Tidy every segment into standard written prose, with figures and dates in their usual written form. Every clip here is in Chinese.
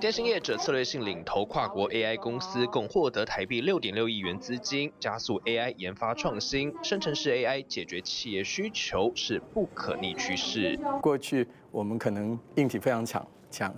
电信业者策略性领投跨国 AI 公司，共获得台币6.6亿元资金，加速 AI 研发创新。生成式 AI 解决企业需求是不可逆趋势。过去我们可能硬体非常强，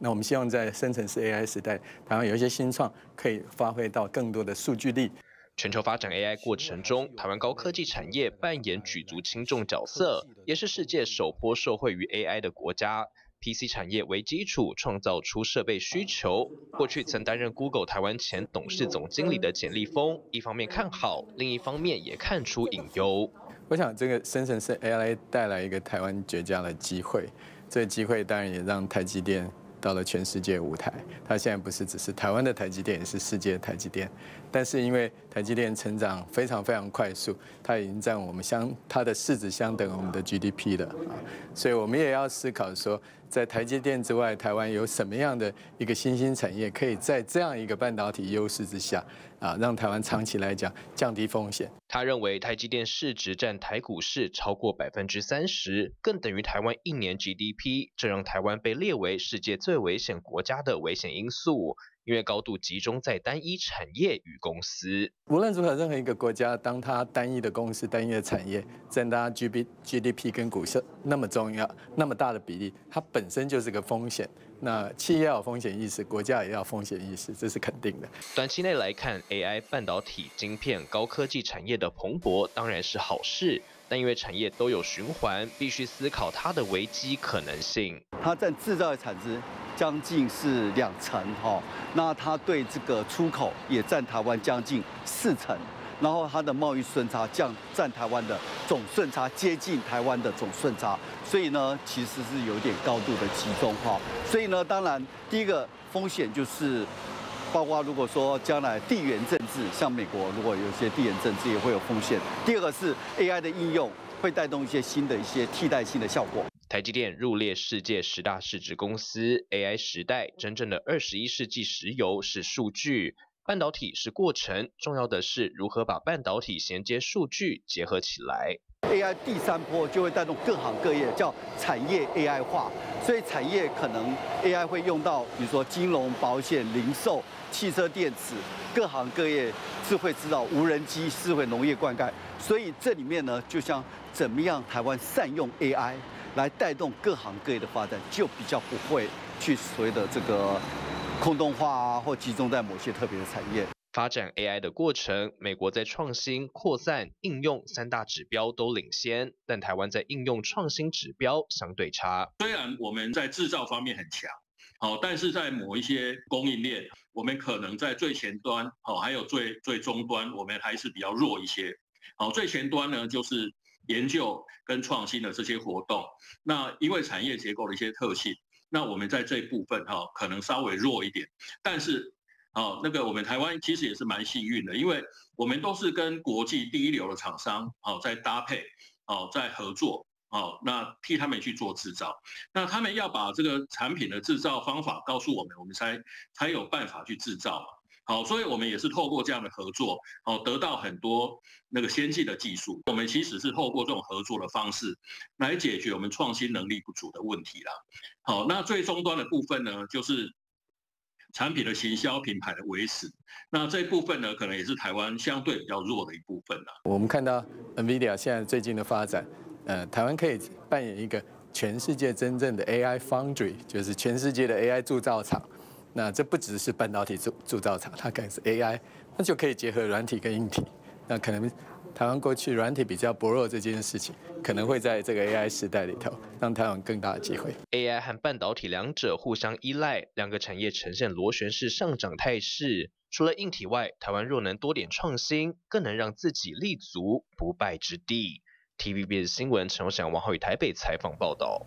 那我们希望在生成式 AI 时代，台湾有一些新创可以发挥到更多的数据力。 全球发展 AI 过程中，台湾高科技产业扮演举足轻重角色，也是世界首波受惠于 AI 的国家。PC 产业为基础，创造出设备需求。过去曾担任 Google 台湾前董事总经理的简立峰，一方面看好，另一方面也看出隐忧。我想，这个生成式 AI 带来一个台湾绝佳的机会，这个机会当然也让台积电。 到了全世界舞台，它现在不是只是台湾的台积电，也是世界的台积电。但是因为台积电成长非常快速，它已经占我们它的市值相等我们的 GDP 了啊，所以我们也要思考说，在台积电之外，台湾有什么样的一个新兴产业，可以在这样一个半导体优势之下啊，让台湾长期来讲降低风险。他认为台积电市值占台股市超过30%，更等于台湾1年 GDP， 这让台湾被列为世界最危险国家的危险因素，因为高度集中在单一产业与公司。无论如何，任何一个国家，当它单一的公司、单一的产业占它 GDP 跟股市那么重要、那么大的比例，它本身就是个风险。那企业要有风险意识，国家也要有风险意识，这是肯定的。短期内来看 ，AI、半导体、晶片、高科技产业的蓬勃当然是好事。 但因为产业都有循环，必须思考它的危机可能性。它占制造业产值将近是2成哈，那它对这个出口也占台湾将近4成，然后它的贸易顺差占台湾的总顺差接近台湾的总顺差，所以呢其实是有点高度的集中哈。所以呢，当然第一个风险就是。 包括如果说将来地缘政治，像美国如果有些地缘政治也会有风险。第二个是 AI 的应用会带动一些新的一些替代性的效果。台积电入列世界10大市值公司 ，AI 时代真正的21世纪石油是数据，半导体是过程，重要的是如何把半导体衔接数据结合起来。 AI 第3波就会带动各行各业，叫产业 AI 化，所以产业可能 AI 会用到，比如说金融、保险、零售、汽车电池，各行各业智慧制造、无人机、智慧农业灌溉，所以这里面呢，就像怎么样台湾善用 AI 来带动各行各业的发展，就比较不会去所谓的这个空洞化啊，或集中在某些特别的产业。 发展 AI 的过程，美国在创新、扩散、应用3大指标都领先，但台湾在应用创新指标相对差。虽然我们在制造方面很强，好，但是在某一些供应链，我们可能在最前端，好，还有最终端，我们还是比较弱一些。好，最前端呢就是研究跟创新的这些活动，那因为产业结构的一些特性，那我们在这部分哈可能稍微弱一点，但是。 哦，那个我们台湾其实也是蛮幸运的，因为我们都是跟国际第一流的厂商哦在搭配，哦在合作，哦那替他们去做制造，那他们要把这个产品的制造方法告诉我们，我们才有办法去制造嘛。好，所以我们也是透过这样的合作，哦得到很多那个先进的技术。我们其实是透过这种合作的方式来解决我们创新能力不足的问题啦。好，那最终端的部分呢，就是。 产品的行销、品牌的维持，那这一部分呢，可能也是台湾相对比较弱的一部分啦。我们看到 NVIDIA 现在最近的发展，台湾可以扮演一个全世界真正的 AI Foundry， 就是全世界的 AI 铸造厂。那这不只是半导体铸造厂，它可能是 AI， 那就可以结合软体跟硬体。那可能台湾过去软体比较薄弱这件事情，可能会在这个 AI 时代里头，让台湾更大的机会。AI 和半导体两者互相依赖，2个产业呈现螺旋式上涨态势。除了硬体外，台湾若能多点创新，更能让自己立足不败之地。TVBS 新闻陈荣祥、王浩宇台北采访报道。